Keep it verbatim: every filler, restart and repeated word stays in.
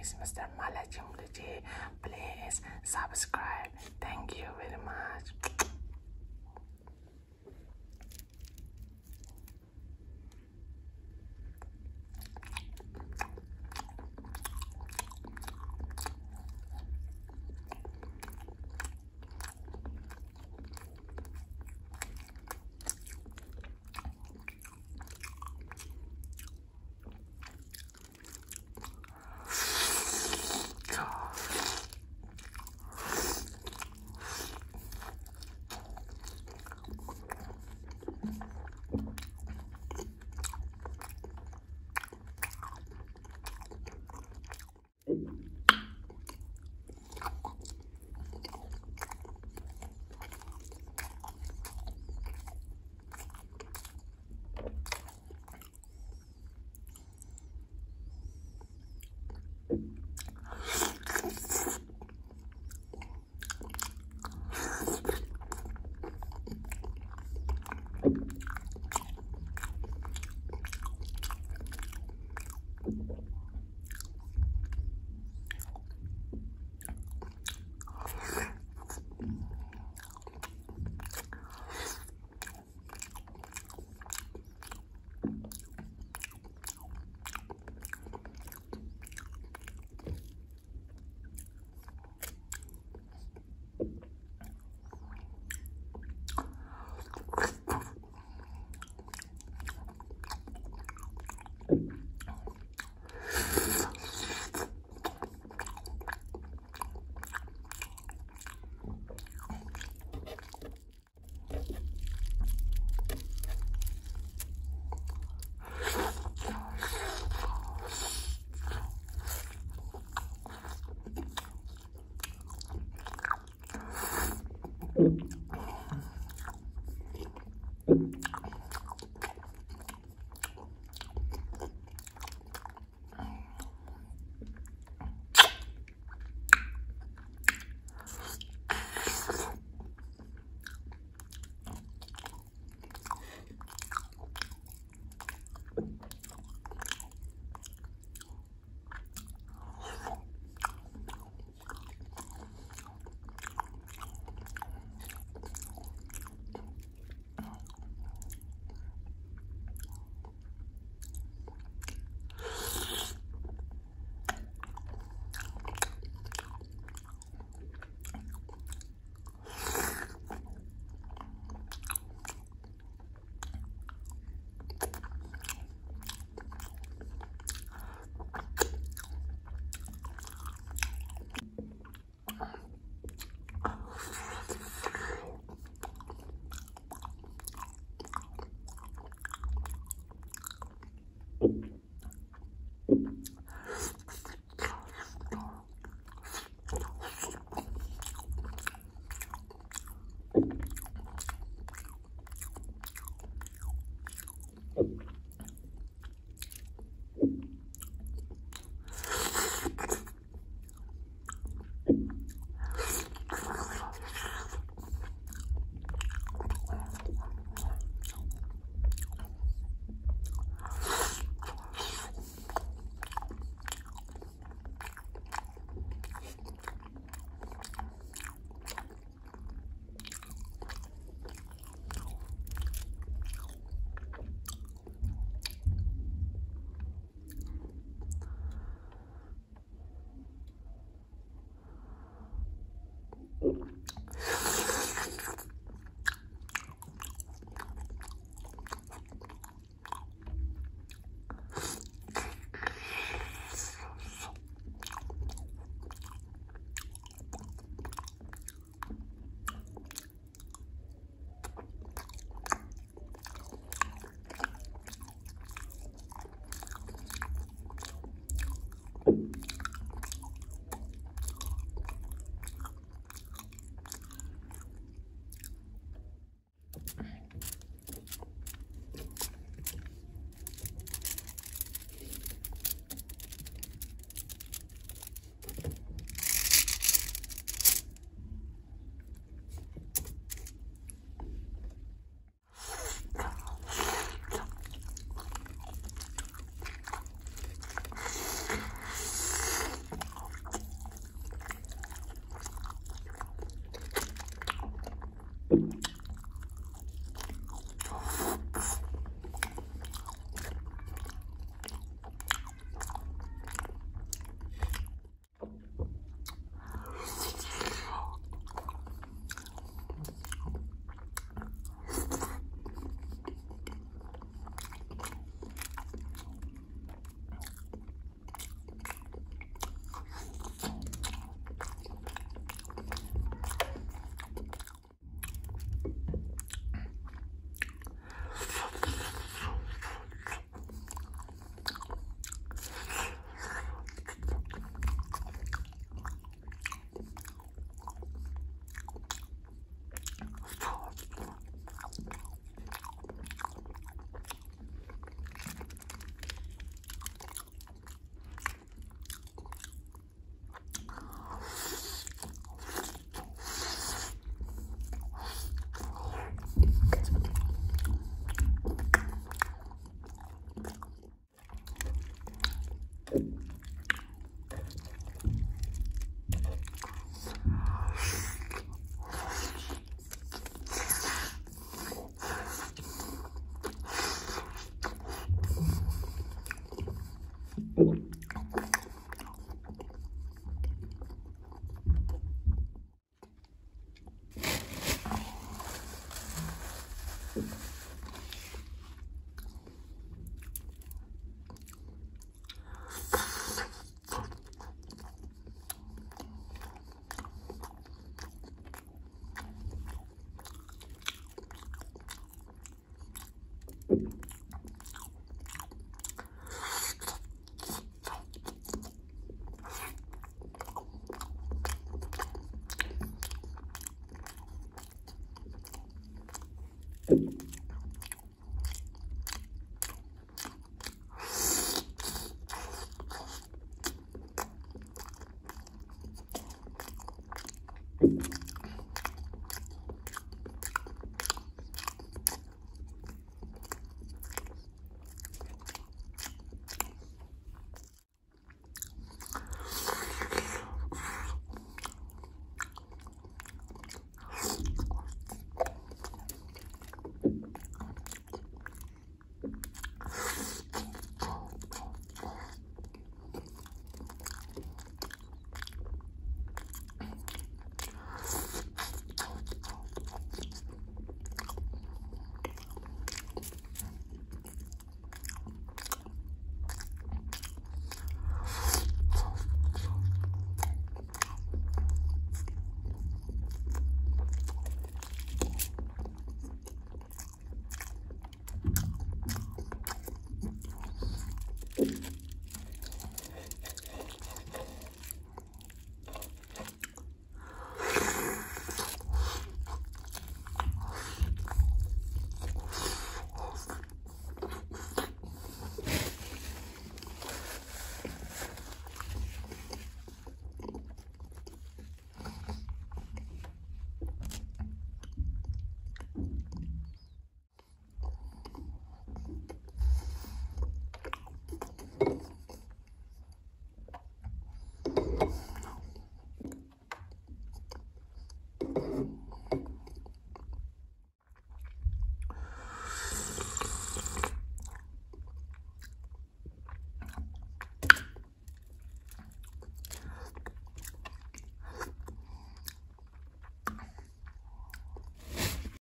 is Mister Malachi Molochi. Please subscribe. Thank you very much.